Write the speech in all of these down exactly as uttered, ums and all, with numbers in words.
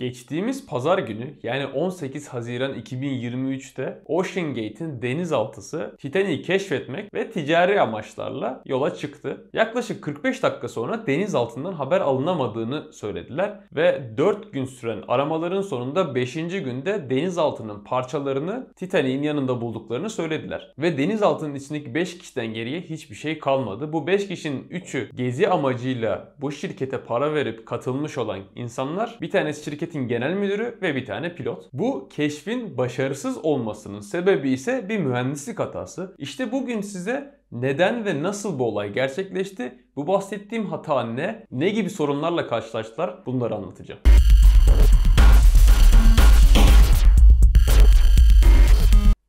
Geçtiğimiz pazar günü yani on sekiz Haziran iki bin yirmi üç'te OceanGate'in denizaltısı Titanic'i keşfetmek ve ticari amaçlarla yola çıktı. Yaklaşık kırk beş dakika sonra denizaltından haber alınamadığını söylediler ve dört gün süren aramaların sonunda beşinci günde denizaltının parçalarını Titanic'in yanında bulduklarını söylediler. Ve denizaltının içindeki beş kişiden geriye hiçbir şey kalmadı. Bu beş kişinin üçü gezi amacıyla bu şirkete para verip katılmış olan insanlar, bir tanesi şirket genel müdürü ve bir tane pilot. Bu keşfin başarısız olmasının sebebi ise bir mühendislik hatası. İşte bugün size neden ve nasıl bu olay gerçekleşti, bu bahsettiğim hata ne, ne gibi sorunlarla karşılaştılar, bunları anlatacağım.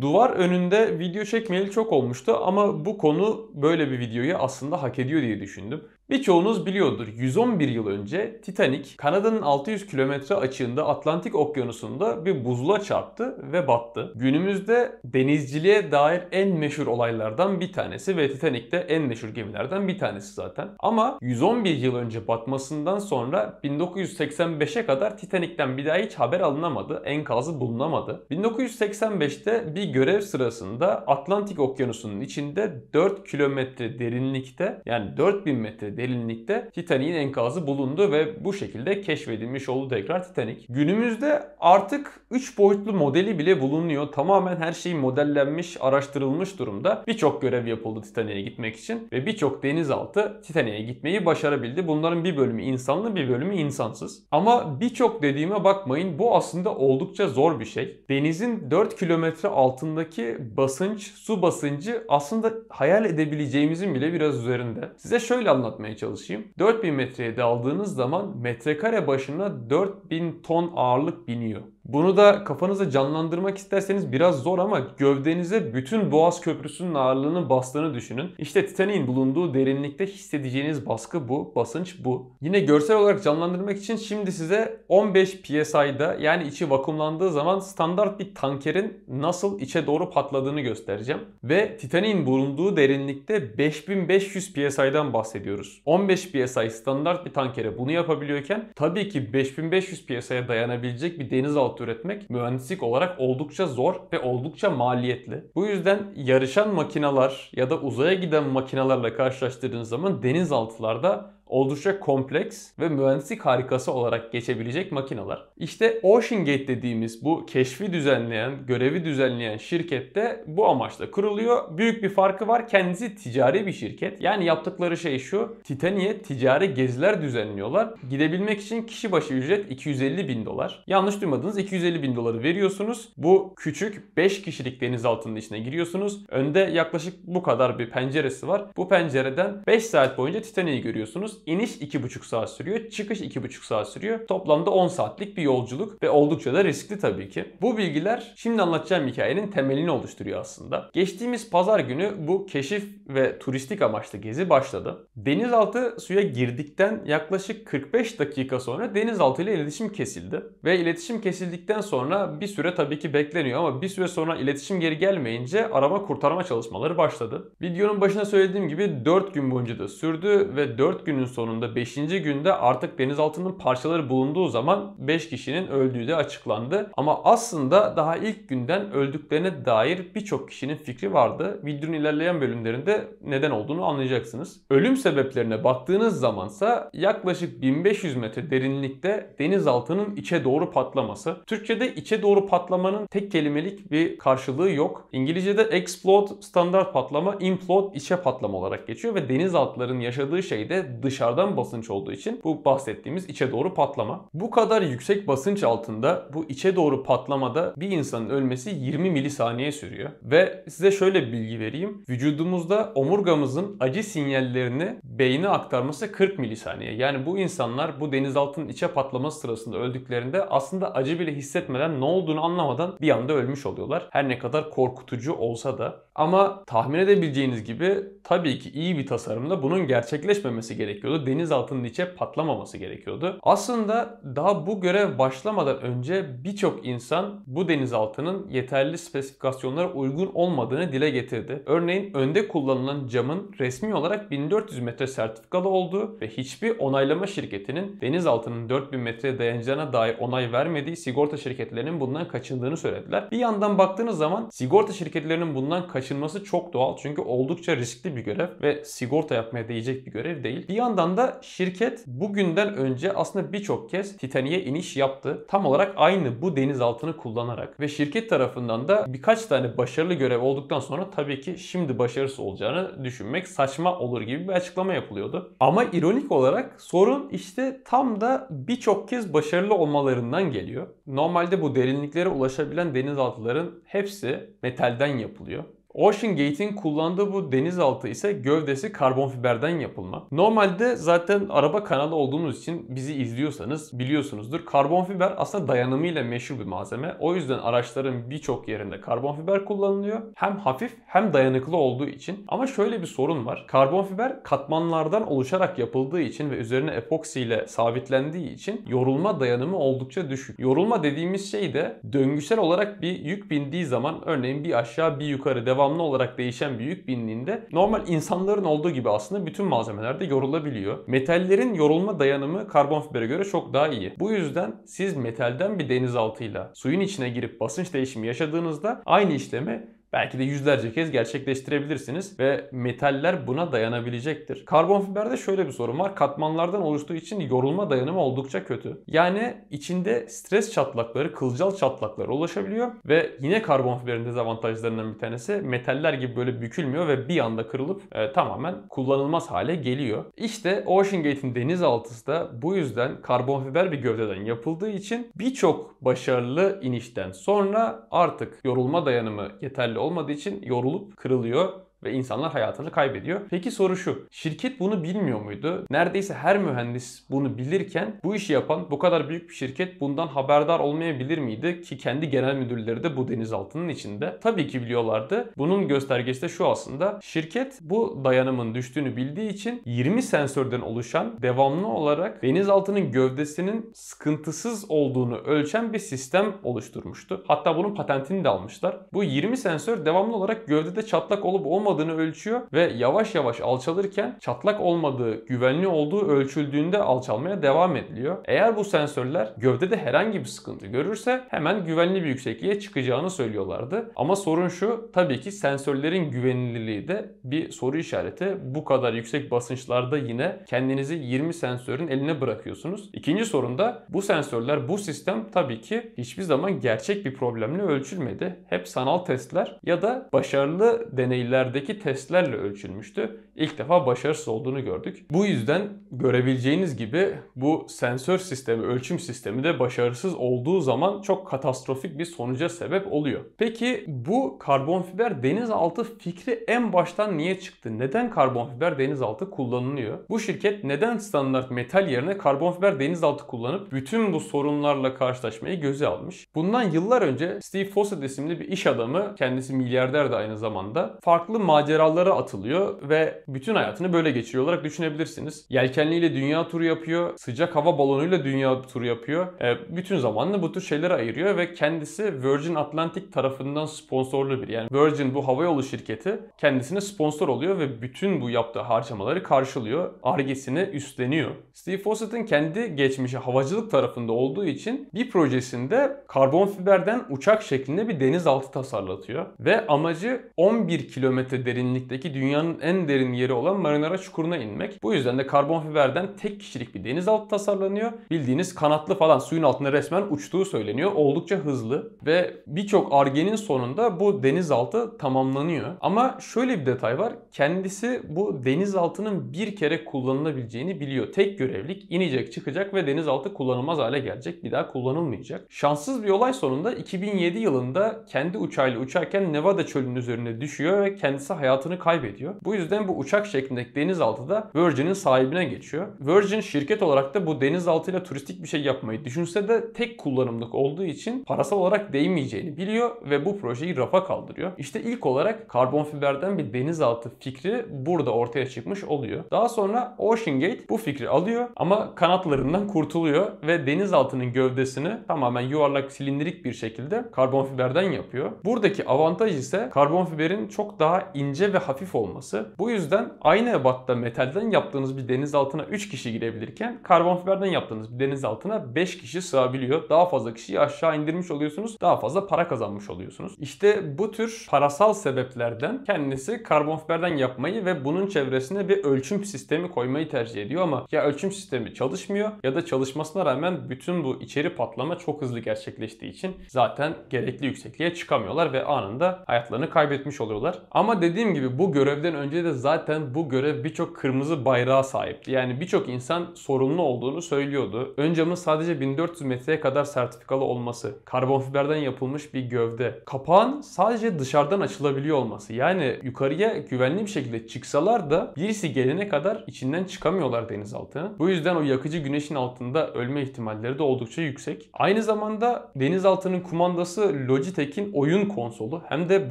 Duvar önünde video çekmeyeli çok olmuştu ama bu konu böyle bir videoyu aslında hak ediyor diye düşündüm. Birçoğunuz biliyordur, yüz on bir yıl önce Titanic Kanada'nın altı yüz kilometre açığında Atlantik Okyanusu'nda bir buzula çarptı ve battı. Günümüzde denizciliğe dair en meşhur olaylardan bir tanesi ve Titanic'te en meşhur gemilerden bir tanesi zaten. Ama yüz on bir yıl önce batmasından sonra bin dokuz yüz seksen beş'e kadar Titanic'ten bir daha hiç haber alınamadı, enkazı bulunamadı. bin dokuz yüz seksen beş'te bir görev sırasında Atlantik Okyanusu'nun içinde dört kilometre derinlikte, yani dört bin metre derinlikte Titanic'in enkazı bulundu ve bu şekilde keşfedilmiş oldu tekrar Titanic. Günümüzde artık üç boyutlu modeli bile bulunuyor. Tamamen her şey modellenmiş, araştırılmış durumda. Birçok görev yapıldı Titanic'e gitmek için ve birçok denizaltı Titanic'e gitmeyi başarabildi. Bunların bir bölümü insanlı, bir bölümü insansız. Ama birçok dediğime bakmayın, bu aslında oldukça zor bir şey. Denizin dört kilometre altındaki basınç, su basıncı aslında hayal edebileceğimizin bile biraz üzerinde. Size şöyle anlatayım. çalışayım. dört bin metreye daldığınız zaman metrekare başına dört bin ton ağırlık biniyor. Bunu da kafanıza canlandırmak isterseniz biraz zor ama gövdenize bütün Boğaz Köprüsü'nün ağırlığının bastığını düşünün. İşte Titanic'in bulunduğu derinlikte hissedeceğiniz baskı bu, basınç bu. Yine görsel olarak canlandırmak için şimdi size on beş P S I'da, yani içi vakumlandığı zaman standart bir tankerin nasıl içe doğru patladığını göstereceğim. Ve Titanic'in bulunduğu derinlikte beş bin beş yüz P S I'dan bahsediyoruz. on beş P S I standart bir tankere bunu yapabiliyorken tabii ki beş bin beş yüz P S I'ya dayanabilecek bir denizaltı üretmek mühendislik olarak oldukça zor ve oldukça maliyetli. Bu yüzden yarışan makineler ya da uzaya giden makinelerle karşılaştırdığınız zaman denizaltılarda oldukça kompleks ve mühendislik harikası olarak geçebilecek makineler. İşte OceanGate dediğimiz bu keşfi düzenleyen, görevi düzenleyen şirkette bu amaçla kuruluyor. Büyük bir farkı var. Kendisi ticari bir şirket. Yani yaptıkları şey şu: Titanic'e ticari geziler düzenliyorlar. Gidebilmek için kişi başı ücret iki yüz elli bin dolar. Yanlış duymadınız, iki yüz elli bin doları veriyorsunuz. Bu küçük beş kişilik denizaltının içine giriyorsunuz. Önde yaklaşık bu kadar bir penceresi var. Bu pencereden beş saat boyunca Titanic'i görüyorsunuz. İniş iki buçuk saat sürüyor. Çıkış iki buçuk saat sürüyor. Toplamda on saatlik bir yolculuk ve oldukça da riskli tabii ki. Bu bilgiler şimdi anlatacağım hikayenin temelini oluşturuyor aslında. Geçtiğimiz pazar günü bu keşif ve turistik amaçlı gezi başladı. Denizaltı suya girdikten yaklaşık kırk beş dakika sonra denizaltı ile iletişim kesildi. Ve iletişim kesildikten sonra bir süre tabii ki bekleniyor ama bir süre sonra iletişim geri gelmeyince arama kurtarma çalışmaları başladı. Videonun başına söylediğim gibi dört gün boyunca da sürdü ve dört günün sonunda beşinci günde artık denizaltının parçaları bulunduğu zaman beş kişinin öldüğü de açıklandı. Ama aslında daha ilk günden öldüklerine dair birçok kişinin fikri vardı. Videonun ilerleyen bölümlerinde neden olduğunu anlayacaksınız. Ölüm sebeplerine baktığınız zamansa yaklaşık bin beş yüz metre derinlikte denizaltının içe doğru patlaması. Türkçe'de içe doğru patlamanın tek kelimelik bir karşılığı yok. İngilizce'de explode standart patlama, implode içe patlama olarak geçiyor ve denizaltıların yaşadığı şey de dış dışarıdan basınç olduğu için bu bahsettiğimiz içe doğru patlama. Bu kadar yüksek basınç altında bu içe doğru patlamada bir insanın ölmesi yirmi milisaniye sürüyor. Ve size şöyle bir bilgi vereyim. Vücudumuzda omurgamızın acı sinyallerini beyne aktarması kırk milisaniye. Yani bu insanlar bu denizaltının içe patlaması sırasında öldüklerinde aslında acı bile hissetmeden, ne olduğunu anlamadan bir anda ölmüş oluyorlar. Her ne kadar korkutucu olsa da. Ama tahmin edebileceğiniz gibi tabii ki iyi bir tasarımda bunun gerçekleşmemesi gerekiyor. gerekiyordu. Denizaltının içe patlamaması gerekiyordu. Aslında daha bu görev başlamadan önce birçok insan bu denizaltının yeterli spesifikasyonlara uygun olmadığını dile getirdi. Örneğin önde kullanılan camın resmi olarak bin dört yüz metre sertifikalı olduğu ve hiçbir onaylama şirketinin denizaltının dört bin metreye dayanacağına dair onay vermediği, sigorta şirketlerinin bundan kaçındığını söylediler. Bir yandan baktığınız zaman sigorta şirketlerinin bundan kaçınması çok doğal, çünkü oldukça riskli bir görev ve sigorta yapmaya değecek bir görev değil. Bir yandan da şirket bugünden önce aslında birçok kez Titanic'e iniş yaptı. Tam olarak aynı bu denizaltını kullanarak ve şirket tarafından da birkaç tane başarılı görev olduktan sonra tabii ki şimdi başarısız olacağını düşünmek saçma olur gibi bir açıklama yapılıyordu. Ama ironik olarak sorun işte tam da birçok kez başarılı olmalarından geliyor. Normalde bu derinliklere ulaşabilen denizaltıların hepsi metalden yapılıyor. OceanGate'in kullandığı bu denizaltı ise gövdesi karbon fiberden yapılma. Normalde zaten araba kanalı olduğunuz için bizi izliyorsanız biliyorsunuzdur. Karbon fiber aslında dayanımıyla meşhur bir malzeme. O yüzden araçların birçok yerinde karbon fiber kullanılıyor. Hem hafif hem dayanıklı olduğu için. Ama şöyle bir sorun var. Karbon fiber katmanlardan oluşarak yapıldığı için ve üzerine epoksi ile sabitlendiği için yorulma dayanımı oldukça düşük. Yorulma dediğimiz şey de döngüsel olarak bir yük bindiği zaman, örneğin bir aşağı bir yukarı devam devamlı olarak değişen bir yük bindiğinde normal insanların olduğu gibi aslında bütün malzemelerde yorulabiliyor. Metallerin yorulma dayanımı karbon fibere göre çok daha iyi. Bu yüzden siz metalden bir denizaltıyla suyun içine girip basınç değişimi yaşadığınızda aynı işlemi belki de yüzlerce kez gerçekleştirebilirsiniz ve metaller buna dayanabilecektir. Karbon fiberde şöyle bir sorun var. Katmanlardan oluştuğu için yorulma dayanımı oldukça kötü. Yani içinde stres çatlakları, kılcal çatlakları ulaşabiliyor ve yine karbon fiberin dezavantajlarından bir tanesi metaller gibi böyle bükülmüyor ve bir anda kırılıp e, tamamen kullanılmaz hale geliyor. İşte OceanGate'in denizaltısı da bu yüzden karbon fiber bir gövdeden yapıldığı için birçok başarılı inişten sonra artık yorulma dayanımı yeterli olmadığı için yorulup kırılıyor ve insanlar hayatını kaybediyor. Peki soru şu. Şirket bunu bilmiyor muydu? Neredeyse her mühendis bunu bilirken bu işi yapan bu kadar büyük bir şirket bundan haberdar olmayabilir miydi? Ki kendi genel müdürleri de bu denizaltının içinde. Tabii ki biliyorlardı. Bunun göstergesi de şu aslında. Şirket bu dayanımın düştüğünü bildiği için yirmi sensörden oluşan devamlı olarak denizaltının gövdesinin sıkıntısız olduğunu ölçen bir sistem oluşturmuştu. Hatta bunun patentini de almışlar. Bu yirmi sensör devamlı olarak gövdede çatlak olup olmadığını ölçüyor ve yavaş yavaş alçalırken çatlak olmadığı, güvenli olduğu ölçüldüğünde alçalmaya devam ediliyor. Eğer bu sensörler gövdede herhangi bir sıkıntı görürse hemen güvenli bir yüksekliğe çıkacağını söylüyorlardı. Ama sorun şu, tabii ki sensörlerin güvenilirliği de bir soru işareti. Bu kadar yüksek basınçlarda yine kendinizi yirmi sensörün eline bırakıyorsunuz. İkinci sorun da bu sensörler, bu sistem tabii ki hiçbir zaman gerçek bir problemle ölçülmedi. Hep sanal testler ya da başarılı deneylerde testlerle ölçülmüştü. İlk defa başarısız olduğunu gördük. Bu yüzden görebileceğiniz gibi bu sensör sistemi, ölçüm sistemi de başarısız olduğu zaman çok katastrofik bir sonuca sebep oluyor. Peki bu karbon fiber denizaltı fikri en baştan niye çıktı? Neden karbon fiber denizaltı kullanılıyor? Bu şirket neden standart metal yerine karbon fiber denizaltı kullanıp bütün bu sorunlarla karşılaşmayı göze almış? Bundan yıllar önce Steve Fossett isimli bir iş adamı, kendisi milyarder de aynı zamanda, farklı maceralara atılıyor ve bütün hayatını böyle geçiriyor olarak düşünebilirsiniz. Yelkenliyle dünya turu yapıyor, sıcak hava balonuyla dünya turu yapıyor. E, bütün zamanını bu tür şeylere ayırıyor ve kendisi Virgin Atlantic tarafından sponsorlu bir, yani Virgin bu havayolu şirketi kendisine sponsor oluyor ve bütün bu yaptığı harcamaları karşılıyor. Ar-Ge'sini üstleniyor. Steve Fossett'in kendi geçmişi havacılık tarafında olduğu için bir projesinde karbon fiberden uçak şeklinde bir denizaltı tasarlatıyor ve amacı on bir kilometre derinlikteki dünyanın en derin yeri olan Mariana çukuruna inmek. Bu yüzden de karbon fiberden tek kişilik bir denizaltı tasarlanıyor. Bildiğiniz kanatlı falan, suyun altında resmen uçtuğu söyleniyor. Oldukça hızlı ve birçok Ar-Ge'nin sonunda bu denizaltı tamamlanıyor. Ama şöyle bir detay var. Kendisi bu denizaltının bir kere kullanılabileceğini biliyor. Tek görevlik, inecek, çıkacak ve denizaltı kullanılmaz hale gelecek. Bir daha kullanılmayacak. Şanssız bir olay sonunda iki bin yedi yılında kendi uçağıyla uçarken Nevada çölünün üzerine düşüyor ve kendisi kendisi hayatını kaybediyor. Bu yüzden bu uçak şeklindeki denizaltı da Virgin'in sahibine geçiyor. Virgin şirket olarak da bu denizaltıyla turistik bir şey yapmayı düşünse de tek kullanımlık olduğu için parasal olarak değmeyeceğini biliyor ve bu projeyi rafa kaldırıyor. İşte ilk olarak karbon fiberden bir denizaltı fikri burada ortaya çıkmış oluyor. Daha sonra OceanGate bu fikri alıyor ama kanatlarından kurtuluyor ve denizaltının gövdesini tamamen yuvarlak silindirik bir şekilde karbon fiberden yapıyor. Buradaki avantaj ise karbon fiberin çok daha ince ve hafif olması. Bu yüzden aynı ebatta metalden yaptığınız bir denizaltına üç kişi girebilirken karbon fiberden yaptığınız bir denizaltına beş kişi sığabiliyor. Daha fazla kişiyi aşağı indirmiş oluyorsunuz. Daha fazla para kazanmış oluyorsunuz. İşte bu tür parasal sebeplerden kendisi karbon fiberden yapmayı ve bunun çevresine bir ölçüm sistemi koymayı tercih ediyor ama ya ölçüm sistemi çalışmıyor ya da çalışmasına rağmen bütün bu içeri patlama çok hızlı gerçekleştiği için zaten gerekli yüksekliğe çıkamıyorlar ve anında hayatlarını kaybetmiş oluyorlar. Ama dediğim gibi bu görevden önce de zaten bu görev birçok kırmızı bayrağa sahipti. Yani birçok insan sorunlu olduğunu söylüyordu. Ön camın sadece bin dört yüz metreye kadar sertifikalı olması, karbon fiberden yapılmış bir gövde, kapağın sadece dışarıdan açılabiliyor olması. Yani yukarıya güvenli bir şekilde çıksalar da birisi gelene kadar içinden çıkamıyorlar denizaltının. Bu yüzden o yakıcı güneşin altında ölme ihtimalleri de oldukça yüksek. Aynı zamanda denizaltının kumandası Logitech'in oyun konsolu hem de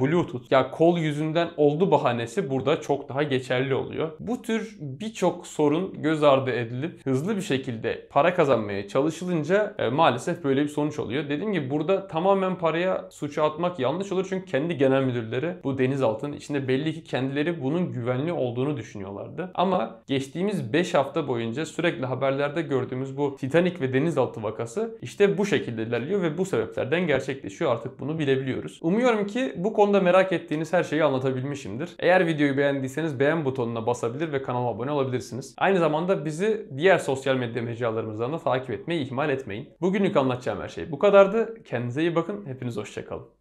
Bluetooth. Ya kol yüzünden oldu bahanesi burada çok daha geçerli oluyor. Bu tür birçok sorun göz ardı edilip hızlı bir şekilde para kazanmaya çalışılınca e, maalesef böyle bir sonuç oluyor. Dediğim gibi burada tamamen paraya suçu atmak yanlış olur çünkü kendi genel müdürleri bu denizaltının içinde belli ki kendileri bunun güvenli olduğunu düşünüyorlardı. Ama geçtiğimiz beş hafta boyunca sürekli haberlerde gördüğümüz bu Titanic ve denizaltı vakası işte bu şekilde ilerliyor ve bu sebeplerden gerçekleşiyor. Artık bunu bilebiliyoruz. Umuyorum ki bu konuda merak ettiğiniz her şeyi anlatabilmişimdir. Eğer videoyu beğendiyseniz beğen butonuna basabilir ve kanala abone olabilirsiniz. Aynı zamanda bizi diğer sosyal medya mecralarımızdan da takip etmeyi ihmal etmeyin. Bugünlük anlatacağım her şey bu kadardı. Kendinize iyi bakın. Hepiniz hoşça kalın.